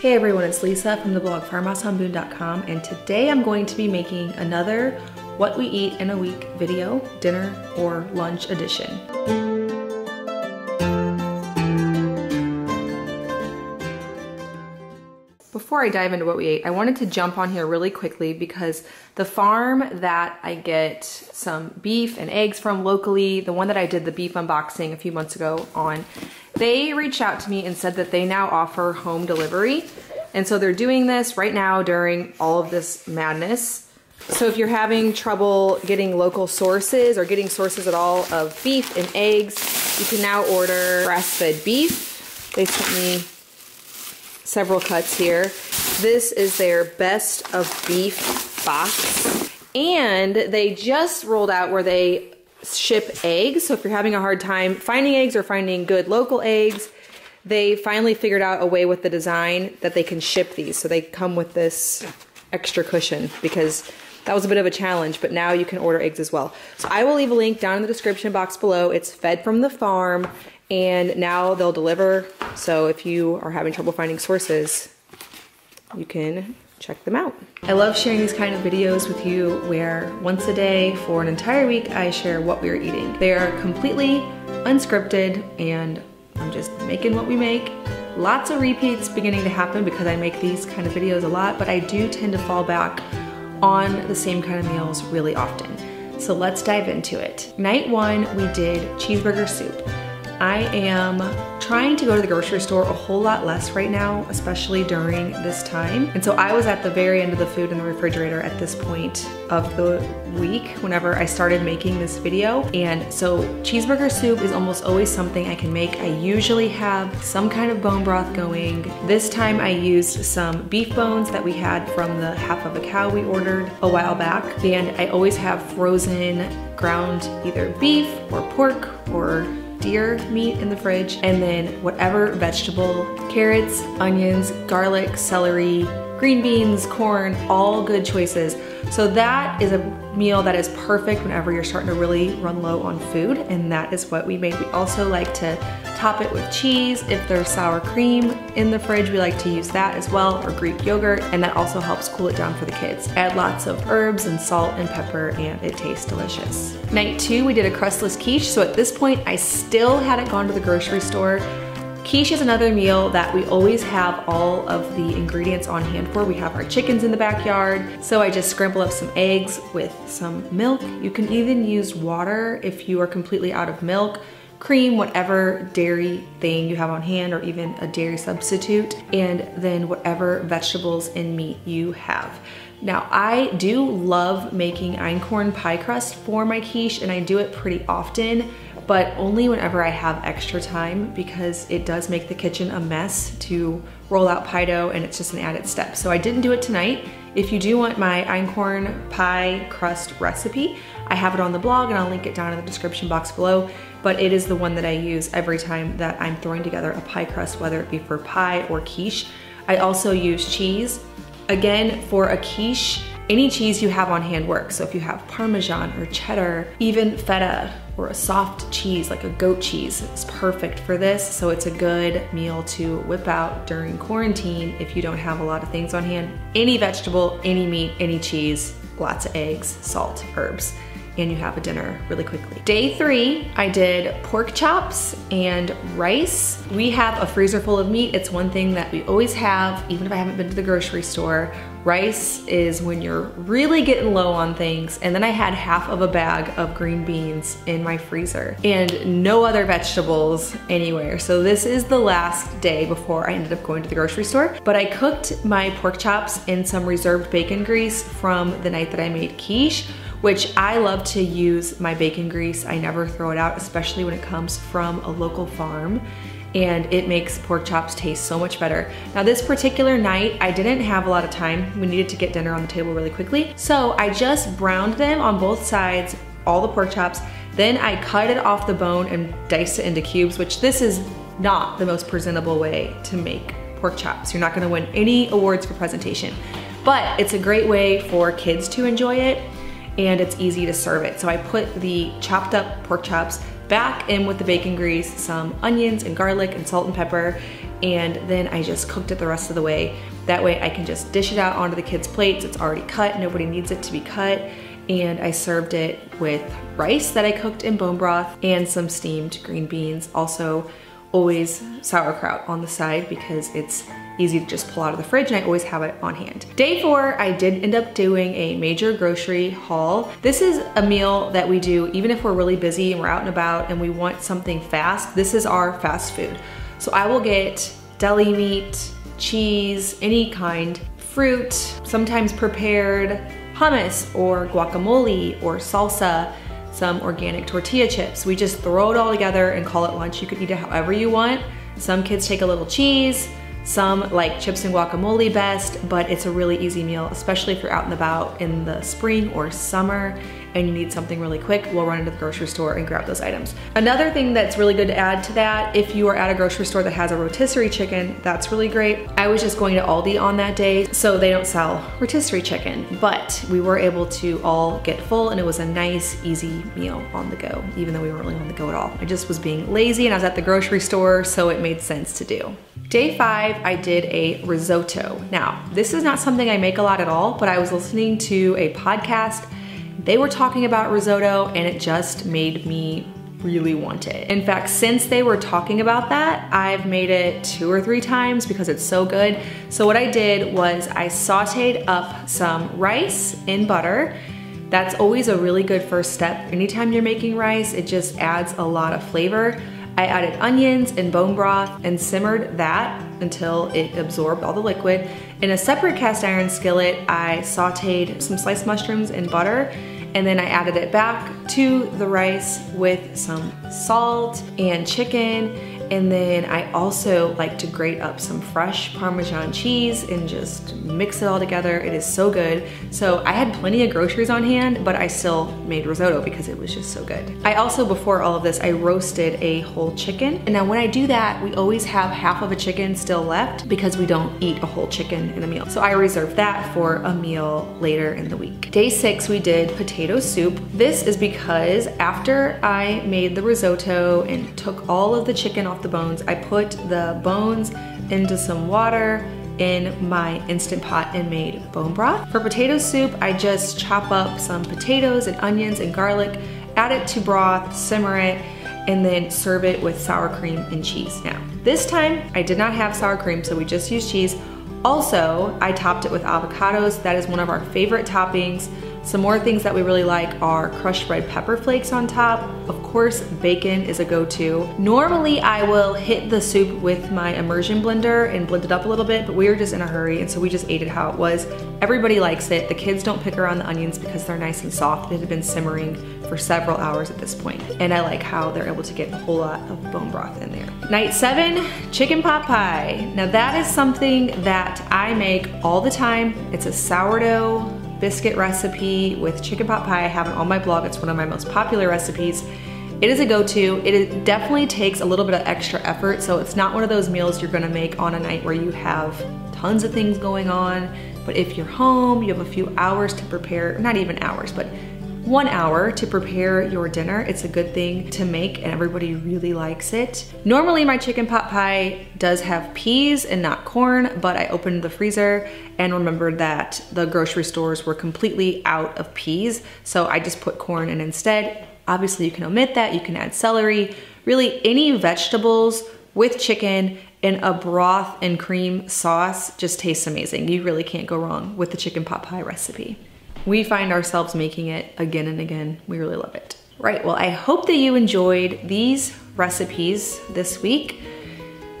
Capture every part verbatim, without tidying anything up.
Hey everyone, it's Lisa from the blog farmhouse on boone dot com, and today I'm going to be making another what we eat in a week video, dinner or lunch edition. Before I dive into what we ate, I wanted to jump on here really quickly because the farm that I get some beef and eggs from locally, the one that I did the beef unboxing a few months ago on, they reached out to me and said that they now offer home delivery. And so they're doing this right now during all of this madness. So if you're having trouble getting local sources or getting sources at all of beef and eggs, you can now order grass-fed beef. They sent me several cuts here. This is their best of beef box. And they just rolled out where they ship eggs. So if you're having a hard time finding eggs or finding good local eggs, they finally figured out a way with the design that they can ship these. So they come with this extra cushion because that was a bit of a challenge, but now you can order eggs as well. So I will leave a link down in the description box below. It's Fed From the Farm and now they'll deliver. So if you are having trouble finding sources, you can check them out. I love sharing these kind of videos with you where once a day for an entire week, I share what we're eating. They are completely unscripted and I'm just making what we make. Lots of repeats beginning to happen because I make these kind of videos a lot, but I do tend to fall back on the same kind of meals really often. So let's dive into it. Night one, we did cheeseburger soup. I am trying to go to the grocery store a whole lot less right now, especially during this time. And so I was at the very end of the food in the refrigerator at this point of the week whenever I started making this video. And so cheeseburger soup is almost always something I can make. I usually have some kind of bone broth going. This time I used some beef bones that we had from the half of a cow we ordered a while back. And I always have frozen ground either beef or pork or deer meat in the fridge, and then whatever vegetable, carrots, onions, garlic, celery, green beans, corn, all good choices. So that is a meal that is perfect whenever you're starting to really run low on food, and that is what we made. We also like to top it with cheese. If there's sour cream in the fridge, we like to use that as well, or Greek yogurt, and that also helps cool it down for the kids. Add lots of herbs and salt and pepper, and it tastes delicious. Night two, we did a crustless quiche, so at this point, I still hadn't gone to the grocery store. Quiche is another meal that we always have all of the ingredients on hand for. We have our chickens in the backyard, so I just scramble up some eggs with some milk. You can even use water if you are completely out of milk, cream, whatever dairy thing you have on hand, or even a dairy substitute, and then whatever vegetables and meat you have. Now, I do love making einkorn pie crust for my quiche, and I do it pretty often, but only whenever I have extra time because it does make the kitchen a mess to roll out pie dough, and it's just an added step. So I didn't do it tonight. If you do want my einkorn pie crust recipe, I have it on the blog and I'll link it down in the description box below, but it is the one that I use every time that I'm throwing together a pie crust, whether it be for pie or quiche. I also use cheese. Again, for a quiche, any cheese you have on hand works. So if you have Parmesan or cheddar, even feta, or a soft cheese, like a goat cheese, it's perfect for this. So it's a good meal to whip out during quarantine if you don't have a lot of things on hand. Any vegetable, any meat, any cheese, lots of eggs, salt, herbs, and you have a dinner really quickly. Day three, I did pork chops and rice. We have a freezer full of meat. It's one thing that we always have, even if I haven't been to the grocery store. Rice is when you're really getting low on things, and then I had half of a bag of green beans in my freezer and no other vegetables anywhere. So this is the last day before I ended up going to the grocery store, but I cooked my pork chops in some reserved bacon grease from the night that I made quiche, which I love to use my bacon grease. I never throw it out, especially when it comes from a local farm, and it makes pork chops taste so much better. Now this particular night, I didn't have a lot of time. We needed to get dinner on the table really quickly. So I just browned them on both sides, all the pork chops. Then I cut it off the bone and diced it into cubes, which this is not the most presentable way to make pork chops. You're not gonna win any awards for presentation, but it's a great way for kids to enjoy it, and it's easy to serve it. So I put the chopped up pork chops back in with the bacon grease, some onions and garlic and salt and pepper, and then I just cooked it the rest of the way. That way I can just dish it out onto the kids' plates. It's already cut, nobody needs it to be cut. And I served it with rice that I cooked in bone broth and some steamed green beans. Also, always sauerkraut on the side because it's easy to just pull out of the fridge and I always have it on hand. Day four, I did end up doing a major grocery haul. This is a meal that we do even if we're really busy and we're out and about and we want something fast. This is our fast food. So I will get deli meat, cheese, any kind, fruit, sometimes prepared hummus or guacamole or salsa, some organic tortilla chips. We just throw it all together and call it lunch. You could eat it however you want. Some kids take a little cheese, some like chips and guacamole best, but it's a really easy meal, especially if you're out and about in the spring or summer and you need something really quick, we'll run into the grocery store and grab those items. Another thing that's really good to add to that, if you are at a grocery store that has a rotisserie chicken, that's really great. I was just going to Aldi on that day, so they don't sell rotisserie chicken, but we were able to all get full and it was a nice, easy meal on the go, even though we weren't really on the go at all. I just was being lazy and I was at the grocery store, so it made sense to do. Day five, I did a risotto. Now, this is not something I make a lot at all, but I was listening to a podcast. They were talking about risotto and it just made me really want it. In fact, since they were talking about that, I've made it two or three times because it's so good. So what I did was I sauteed up some rice in butter. That's always a really good first step. Anytime you're making rice, it just adds a lot of flavor. I added onions and bone broth and simmered that until it absorbed all the liquid. In a separate cast iron skillet, I sauteed some sliced mushrooms in butter, and then I added it back to the rice with some salt and chicken. And then I also like to grate up some fresh Parmesan cheese and just mix it all together. It is so good. So I had plenty of groceries on hand, but I still made risotto because it was just so good. I also, before all of this, I roasted a whole chicken. And now when I do that, we always have half of a chicken still left because we don't eat a whole chicken in a meal. So I reserved that for a meal later in the week. Day six, we did potato soup. This is because after I made the risotto and took all of the chicken off the bones, I put the bones into some water in my Instant Pot and made bone broth. For potato soup, I just chop up some potatoes and onions and garlic, add it to broth, simmer it, and then serve it with sour cream and cheese. Now, this time I did not have sour cream, so we just used cheese. Also, I topped it with avocados. That is one of our favorite toppings. Some more things that we really like are crushed red pepper flakes on top. Of course, bacon is a go-to. Normally, I will hit the soup with my immersion blender and blend it up a little bit, but we were just in a hurry, and so we just ate it how it was. Everybody likes it. The kids don't pick around the onions because they're nice and soft. It had been simmering for several hours at this point, and I like how they're able to get a whole lot of bone broth in there. Night seven, chicken pot pie. Now that is something that I make all the time. It's a sourdough biscuit recipe with chicken pot pie. I have it on my blog. It's one of my most popular recipes. It is a go-to. It definitely takes a little bit of extra effort, so it's not one of those meals you're gonna make on a night where you have tons of things going on, but if you're home, you have a few hours to prepare, not even hours, but one hour to prepare your dinner. It's a good thing to make and everybody really likes it. Normally my chicken pot pie does have peas and not corn, but I opened the freezer and remembered that the grocery stores were completely out of peas, so I just put corn in instead. Obviously you can omit that, you can add celery, really any vegetables with chicken and a broth and cream sauce just tastes amazing. You really can't go wrong with the chicken pot pie recipe. We find ourselves making it again and again. We really love it. Right, well, I hope that you enjoyed these recipes this week.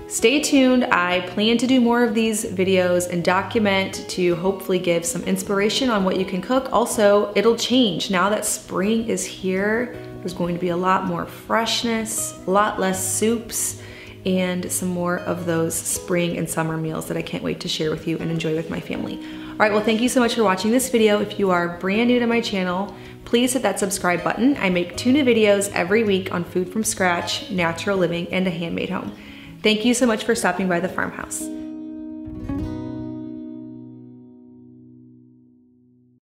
Stay tuned. I plan to do more of these videos and document to hopefully give some inspiration on what you can cook. Also, it'll change. Now that spring is here, there's going to be a lot more freshness, a lot less soups, and some more of those spring and summer meals that I can't wait to share with you and enjoy with my family. All right, well, thank you so much for watching this video. If you are brand new to my channel, please hit that subscribe button. I make two new videos every week on food from scratch, natural living, and a handmade home. Thank you so much for stopping by the farmhouse.